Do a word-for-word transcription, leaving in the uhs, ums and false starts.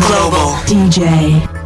Global D J.